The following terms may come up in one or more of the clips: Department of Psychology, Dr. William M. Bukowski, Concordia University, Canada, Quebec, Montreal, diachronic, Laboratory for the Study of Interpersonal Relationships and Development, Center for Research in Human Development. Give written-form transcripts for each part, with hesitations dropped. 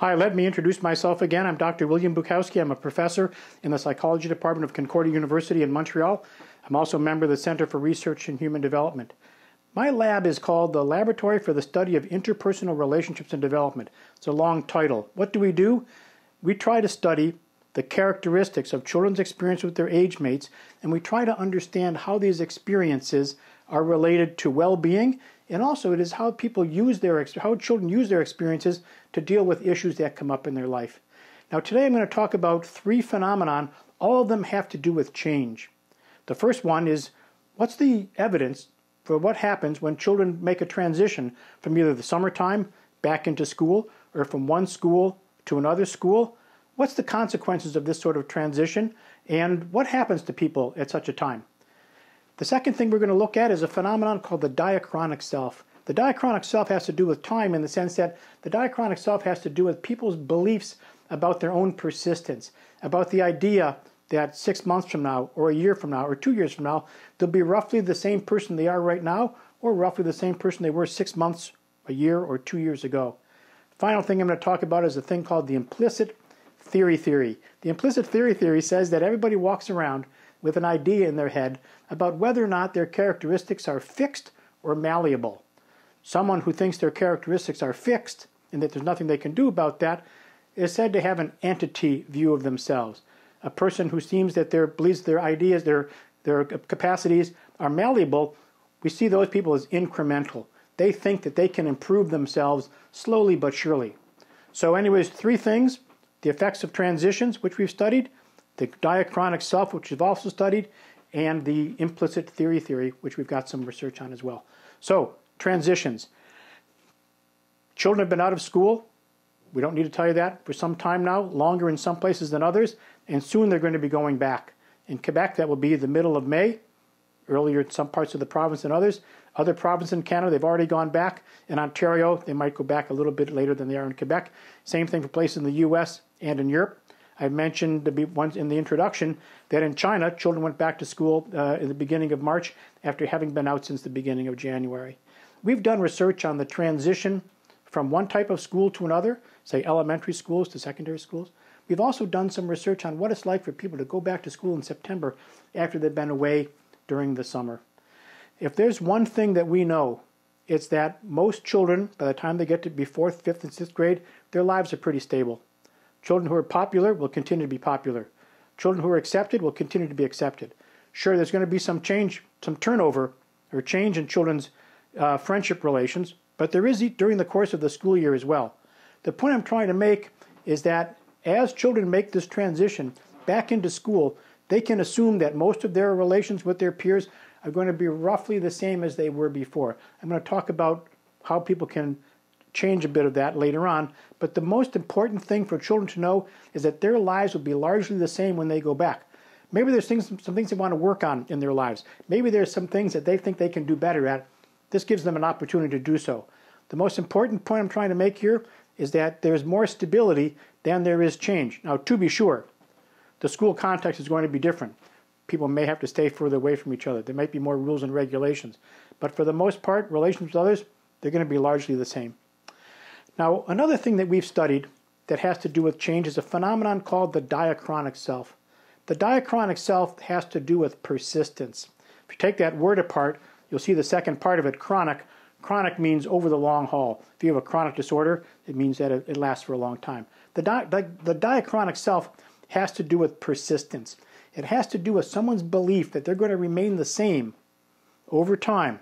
Hi, let me introduce myself again. I'm Dr. William Bukowski. I'm a professor in the Psychology Department of Concordia University in Montreal. I'm also a member of the Center for Research in Human Development. My lab is called the Laboratory for the Study of Interpersonal Relationships and Development. It's a long title. What do? We try to study the characteristics of children's experience with their age mates, and we try to understand how these experiences are related to well-being, and also it is how people use how children use their experiences to deal with issues that come up in their life. Now today I'm going to talk about three phenomenon. All of them have to do with change. The first one is, what's the evidence for what happens when children make a transition from either the summertime back into school or from one school to another school? What's the consequences of this sort of transition, and what happens to people at such a time? The second thing we're going to look at is a phenomenon called the diachronic self. The diachronic self has to do with time, in the sense that the diachronic self has to do with people's beliefs about their own persistence, about the idea that 6 months from now, or a year from now, or 2 years from now, they'll be roughly the same person they are right now, or roughly the same person they were 6 months, a year, or 2 years ago. Final thing I'm going to talk about is a thing called the implicit theory theory. The implicit theory theory says that everybody walks around with an idea in their head about whether or not their characteristics are fixed or malleable. Someone who thinks their characteristics are fixed and that there's nothing they can do about that is said to have an entity view of themselves. A person who seems that their ideas, their capacities are malleable, we see those people as incremental. They think that they can improve themselves slowly but surely. So anyways, three things: the effects of transitions, which we've studied, the diachronic self, which we've also studied, and the implicit theory, which we've got some research on as well. So, transitions. Children have been out of school, we don't need to tell you that, for some time now, longer in some places than others, and soon they're going to be going back. In Quebec, that will be the middle of May, earlier in some parts of the province than others. Other provinces in Canada, they've already gone back. In Ontario, they might go back a little bit later than they are in Quebec. Same thing for places in the U.S. and in Europe. I mentioned once in the introduction that in China, children went back to school in the beginning of March after having been out since the beginning of January. We've done research on the transition from one type of school to another, say elementary schools to secondary schools. We've also done some research on what it's like for people to go back to school in September after they've been away during the summer. If there's one thing that we know, it's that most children, by the time they get to be 4th, 5th, and 6th grade, their lives are pretty stable. Children who are popular will continue to be popular. Children who are accepted will continue to be accepted. Sure, there's going to be some change, some turnover or change in children's friendship relations, but there is during the course of the school year as well. The point I'm trying to make is that as children make this transition back into school, they can assume that most of their relations with their peers are going to be roughly the same as they were before. I'm going to talk about how people can change a bit of that later on, but the most important thing for children to know is that their lives will be largely the same when they go back. Maybe there's some things they want to work on in their lives. Maybe there's some things that they think they can do better at. This gives them an opportunity to do so. The most important point I'm trying to make here is that there's more stability than there is change. Now, to be sure, the school context is going to be different. People may have to stay further away from each other. There might be more rules and regulations. But for the most part, relationships with others, they're going to be largely the same. Now, another thing that we've studied that has to do with change is a phenomenon called the diachronic self. The diachronic self has to do with persistence. If you take that word apart, you'll see the second part of it, chronic. Chronic means over the long haul. If you have a chronic disorder, it means that it lasts for a long time. The diachronic self has to do with persistence. It has to do with someone's belief that they're going to remain the same over time,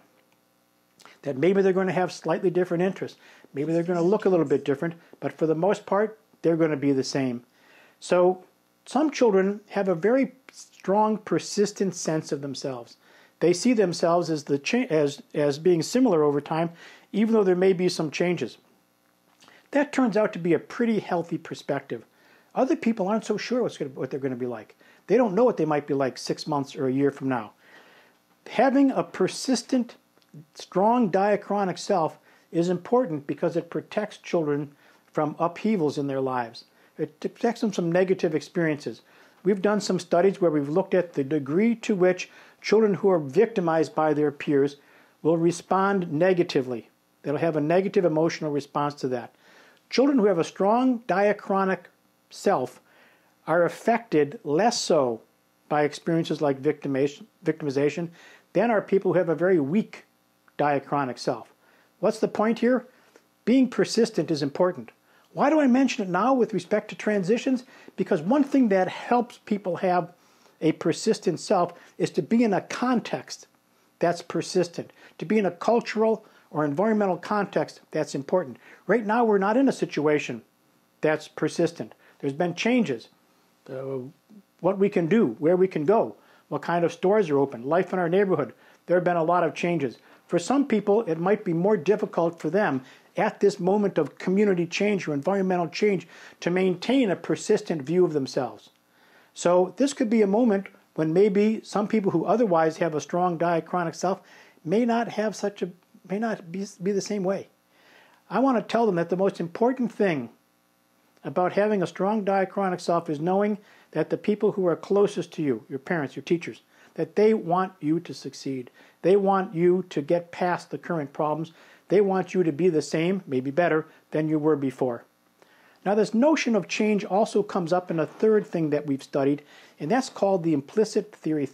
that maybe they're going to have slightly different interests. Maybe they're going to look a little bit different, but for the most part, they're going to be the same. So some children have a very strong, persistent sense of themselves. They see themselves as being similar over time, even though there may be some changes. That turns out to be a pretty healthy perspective. Other people aren't so sure what they're going to be like. They don't know what they might be like 6 months or a year from now. Having a persistent, strong diachronic self is important because it protects children from upheavals in their lives. It protects them from negative experiences. We've done some studies where we've looked at the degree to which children who are victimized by their peers will respond negatively. They'll have a negative emotional response to that. Children who have a strong diachronic self are affected less so by experiences like victimization than are people who have a very weak diachronic self. What's the point here? Being persistent is important. Why do I mention it now with respect to transitions? Because one thing that helps people have a persistent self is to be in a context that's persistent, to be in a cultural or environmental context that's important. Right now we're not in a situation that's persistent. There's been changes. What we can do, where we can go, what kind of stores are open, life in our neighborhood. There have been a lot of changes. For some people, it might be more difficult for them at this moment of community change or environmental change to maintain a persistent view of themselves. So this could be a moment when maybe some people who otherwise have a strong diachronic self may not have such a, may not be the same way. I want to tell them that the most important thing about having a strong diachronic self is knowing that the people who are closest to you, your parents, your teachers, that they want you to succeed. They want you to get past the current problems. They want you to be the same, maybe better, than you were before. Now, this notion of change also comes up in a third thing that we've studied, and that's called the implicit theory.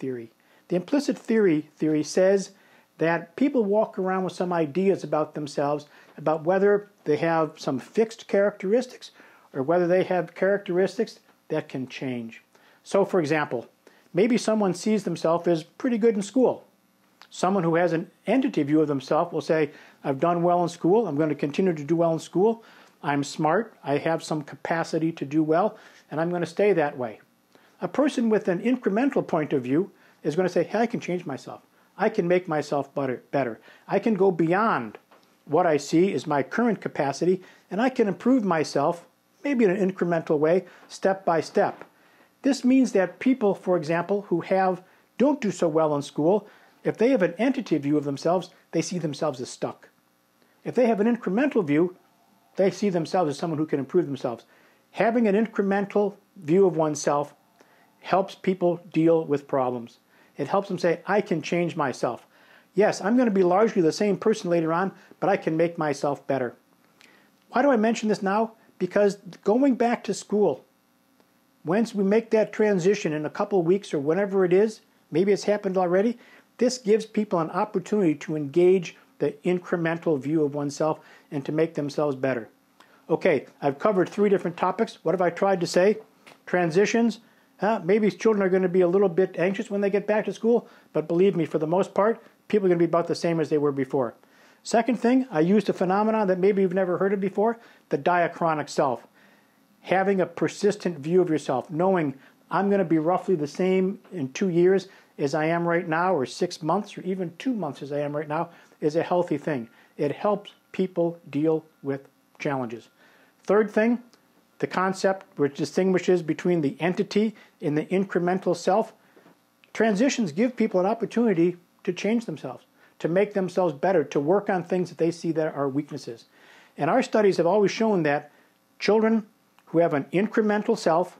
The implicit theory says that people walk around with some ideas about themselves, about whether they have some fixed characteristics or whether they have characteristics that can change. So, for example, maybe someone sees themselves as pretty good in school. Someone who has an entity view of themselves will say, I've done well in school, I'm going to continue to do well in school, I'm smart, I have some capacity to do well, and I'm going to stay that way. A person with an incremental point of view is going to say, hey, I can change myself. I can make myself better. I can go beyond what I see is my current capacity, and I can improve myself, maybe in an incremental way, step by step. This means that people, for example, who don't do so well in school, if they have an entity view of themselves, they see themselves as stuck. If they have an incremental view, they see themselves as someone who can improve themselves. Having an incremental view of oneself helps people deal with problems. It helps them say, I can change myself. Yes, I'm going to be largely the same person later on, but I can make myself better. Why do I mention this now? Because going back to school, once we make that transition in a couple weeks or whenever it is, maybe it's happened already, this gives people an opportunity to engage the incremental view of oneself and to make themselves better. Okay, I've covered three different topics. What have I tried to say? Transitions. Maybe children are going to be a little bit anxious when they get back to school, but believe me, for the most part, people are going to be about the same as they were before. Second thing, I used a phenomenon that maybe you've never heard of before, the diachronic self. Having a persistent view of yourself, knowing I'm going to be roughly the same in 2 years as I am right now, or 6 months, or even 2 months as I am right now, is a healthy thing. It helps people deal with challenges. Third thing, the concept which distinguishes between the entity and the incremental self. Transitions give people an opportunity to change themselves, to make themselves better, to work on things that they see that are weaknesses. And our studies have always shown that children who have an incremental self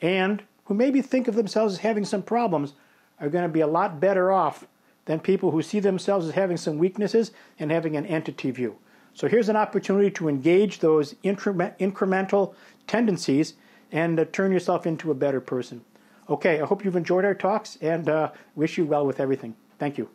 and who maybe think of themselves as having some problems are going to be a lot better off than people who see themselves as having some weaknesses and having an entity view. So here's an opportunity to engage those incremental tendencies and turn yourself into a better person. Okay, I hope you've enjoyed our talks and wish you well with everything. Thank you.